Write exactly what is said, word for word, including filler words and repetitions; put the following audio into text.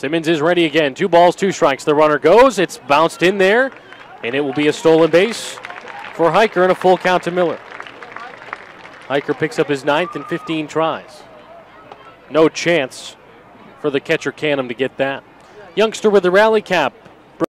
Simmons is ready again. Two balls, two strikes. The runner goes. It's bounced in there, and it will be a stolen base for Heiker and a full count to Miller. Heiker picks up his ninth in fifteen tries. No chance for the catcher Canham to get that. Youngster with the rally cap